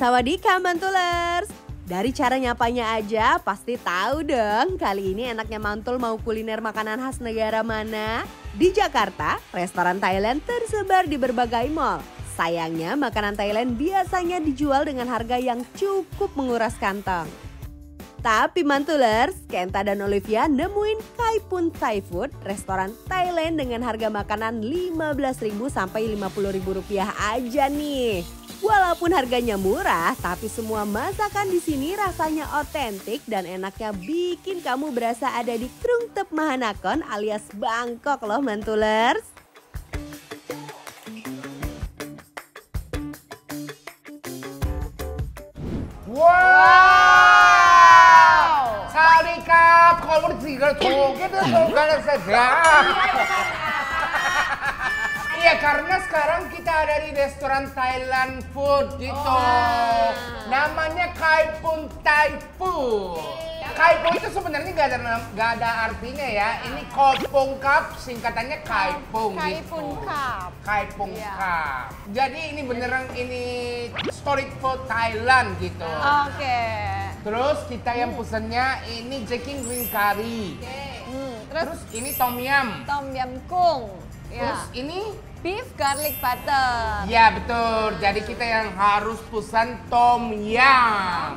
Sawadika Mantulers! Dari cara nyapanya aja pasti tahu dong kali ini enaknya mantul mau kuliner makanan khas negara mana. Di Jakarta, restoran Thailand tersebar di berbagai mall. Sayangnya makanan Thailand biasanya dijual dengan harga yang cukup menguras kantong. Tapi Mantulers, Kenta dan Olivia nemuin Kaipun Thai Food, restoran Thailand dengan harga makanan Rp15.000 sampai Rp50.000 aja nih. Walaupun harganya murah, tapi semua masakan di sini rasanya otentik dan enaknya bikin kamu berasa ada di Krungtep Mahanakon alias Bangkok loh Mantulers. Wow! Sawadika, kalau tiga kita ya karena sekarang kita ada di restoran Thailand food gitu. Oh. Namanya Kaipun Thai Food. Kaipun itu sebenarnya gak ada artinya ya. Ini kopong kap singkatannya Kaipun. Kaipun kap. Kaipun kap. Jadi ini beneran ini street food Thailand gitu. Oke. Terus kita yang pesennya ini Jacking Green Curry. Terus ini Tom Yum. Tom Yum Kung. Terus ini beef garlic butter. Ya betul. Jadi kita yang harus pesan Tom Yum.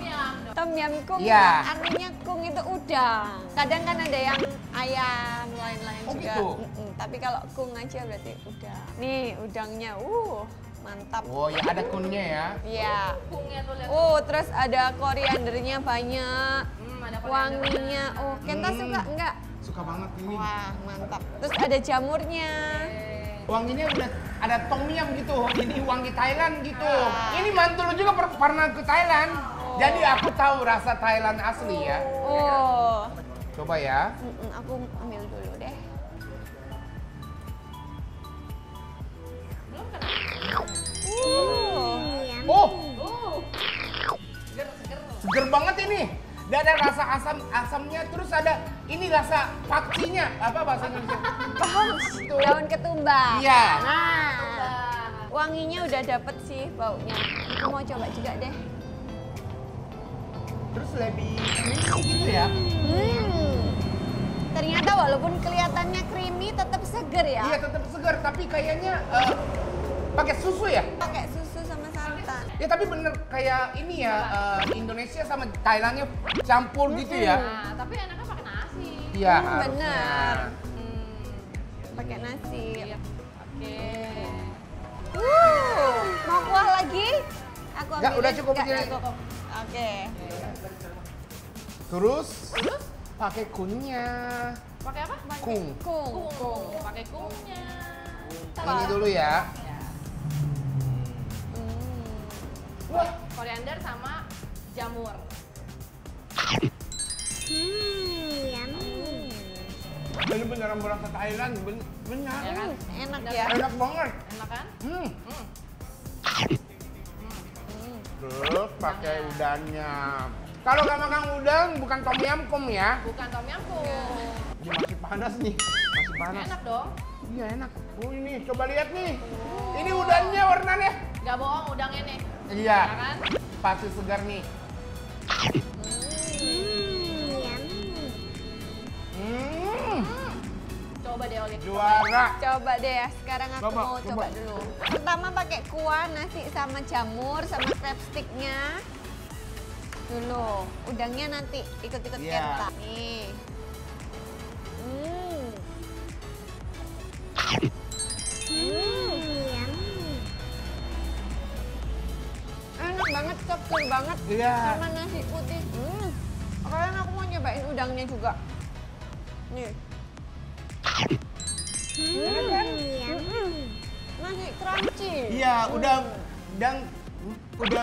Tom Yum Kung artinya kung itu udang. Kadang kan ada yang ayam lain-lain juga. Gitu? Tapi kalau kung aja berarti udang. Nih udangnya, mantap. Oh ya ada kunnya ya. Iya. Kungnya tuh lihat. Terus ada koriandernya banyak. Ada wanginya. Kenta suka enggak? Suka banget ini. Wah, mantap. Terus ada jamurnya. Wanginya udah ada Tom Yum gitu. Ini wangi Thailand gitu. Ini mantul juga pernah ke Thailand. Jadi aku tahu rasa Thailand asli ya. Coba ya. Aku ambil dulu deh. Seger banget ini. Dan ada rasa asam-asamnya, terus ada ini rasa paksinya, apa bahasa Indonesia? Daun ketumbar. Iya. Nah, wanginya udah dapet sih baunya. Aku mau coba juga deh. Terus lebih gitu ya. Ternyata walaupun kelihatannya creamy tetap seger ya. Iya, tetap seger, tapi kayaknya pakai susu ya? Pakai susu sama santan. Ya tapi bener kayak ini ya, Indonesia sama Thailandnya campur gitu ya. Nah, tapi enaknya pakai nasi. Iya. Bener. Pakai nasi. Oke. Mau kuah lagi? Aku ambil. Enggak, udah cukup aja. Oke. Terus pakai kunnya. Pakai apa? Kung. Pakai kungnya. Ini dulu ya. Koriander sama jamur. Ini beneran berasa Thailand, benar. Ya kan? Enak ya? Enak banget. Enak kan? Terus pakai udangnya. Kalau gak makan udang, bukan Tom Yum Kung ya? Bukan Tom Yum Kung. Dia masih panas nih, masih panas. Enak dong? Iya enak. Ini coba lihat nih. Ini udangnya warnanya. Gak bohong udangnya nih. Iya, kan? Pasti segar nih. Coba deh Oli. Juara. Coba deh ya, sekarang aku mau coba dulu. Pertama pakai kuah, nasi sama jamur, sama crab stick-nya. Dulu, udangnya nanti ikut-ikut Kenta. Nih. Kecil banget sama nasi putih. Kalian aku mau nyobain udangnya juga. Nih. Masih crunchy. Iya, udah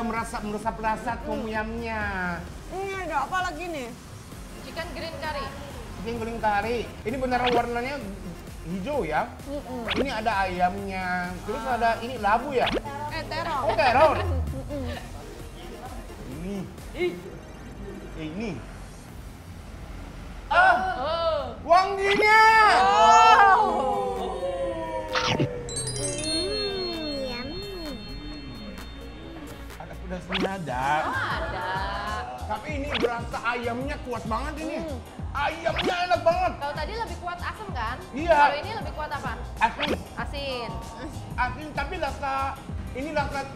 meresap rasa Tom Yum-nya. Ini ada apa lagi nih? Chicken green curry. Chicken green curry. Ini beneran warnanya hijau ya. Ini ada ayamnya. Terus ada ini labu ya? Terong. Terong. Ini. Wanginya. Ada pedasnya ada. ini berasa ayamnya kuat banget ini. Ayamnya enak banget. Kalau tadi lebih kuat asam kan? Iya. Kalau ini lebih kuat apa? Asin. Asin. Asin tapi rasa ini rasa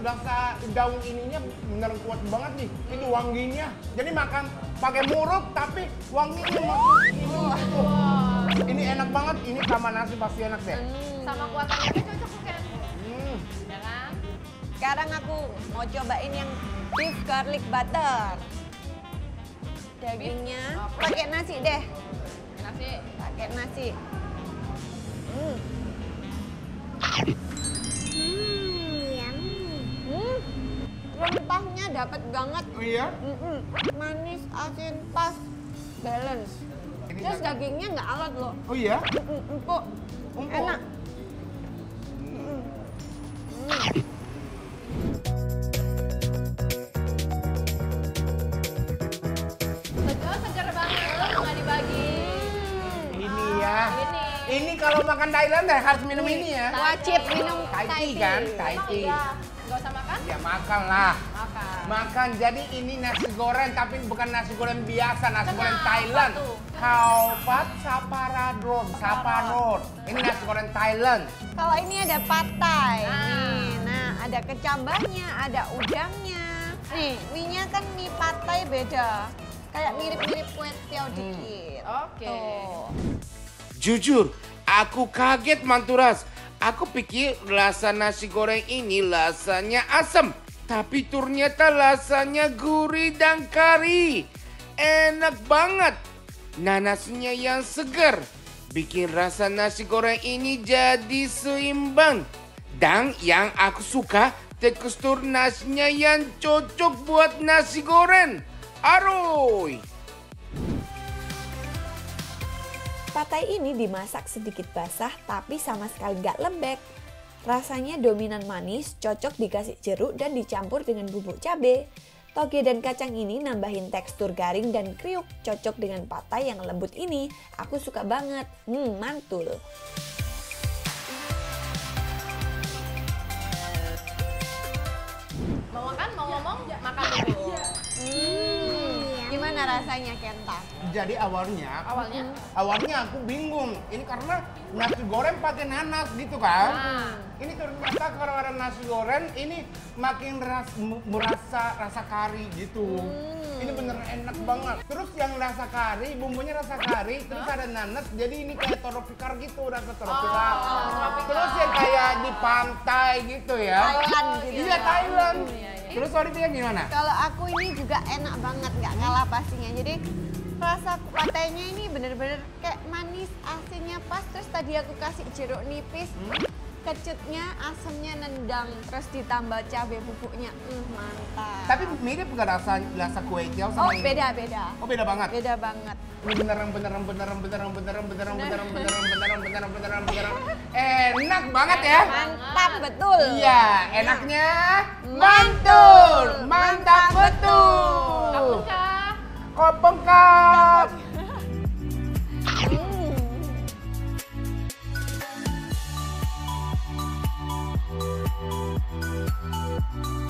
daun ininya bener kuat banget nih. Itu wanginya. Jadi makan pakai mulut tapi wanginya ini enak banget. Ini sama nasi pasti enak deh. Sama kuah ayamnya cocok kan? Ya kan? Sekarang aku mau cobain yang beef garlic butter. Dagingnya pakai nasi deh. Nasi, pakai nasi. Rempahnya dapat banget. Oh iya? Manis, asin, pas, balance. Terus dagingnya nggak alot loh. Oh iya? Empuk. Enak. Ini kalau makan Thailand ya harus minum ini ya. Wajib minum Thai tea kan? Thai tea. Nggak usah makan? Ya makan lah. Makan. Makan. Jadi ini nasi goreng tapi bukan nasi goreng biasa, nasi goreng Thailand. Khao Pad Sapparadon. Ini nasi goreng Thailand. Kalau ini ada Pad Thai. Nah, ada kecambahnya, ada udangnya. Nih, mie-nya kan mie Pad Thai beda. Kayak mirip-mirip kue tiaw dikit. Oke. Jujur, aku kaget Manturas. Aku pikir rasa nasi goreng ini rasanya asam. Tapi ternyata rasanya gurih dan kari. Enak banget. Nanasnya yang segar. Bikin rasa nasi goreng ini jadi seimbang. Dan yang aku suka tekstur nasinya yang cocok buat nasi goreng. Aroy! Pad Thai ini dimasak sedikit basah tapi sama sekali nggak lembek. Rasanya dominan manis, cocok dikasih jeruk dan dicampur dengan bubuk cabai. Toge dan kacang ini nambahin tekstur garing dan kriuk, cocok dengan Pad Thai yang lembut ini. Aku suka banget, mantul. Mau makan, mau ngomong, makan dulu. Gimana rasanya Kenta? Jadi awalnya aku bingung. Ini karena nasi goreng pakai nanas gitu kan. Ini ternyata kalau ada nasi goreng ini makin merasa kari gitu. Ini bener enak banget. Terus yang rasa kari, bumbunya rasa kari, terus ada nanas. Jadi ini kayak toropikar gitu, rasa toropikar. Terus yang kayak di pantai gitu ya. Thailand gitu. Iya, Thailand. Terus Olivia gimana? Kalau aku ini juga enak banget, nggak kalah pastinya. Jadi rasa Pad Thai-nya ini bener-bener kayak manis, asinnya pas. Terus tadi aku kasih jeruk nipis, kecutnya, asamnya nendang. Terus ditambah cabai bubuknya, mantap. Tapi mirip nggak rasa kue tiaw sama ini? Oh beda-beda. Oh beda banget? Beda banget. Beneran. Enak banget ya? Mantap betul. Iya, enaknya mantul. Mantap betul. Kopong kak.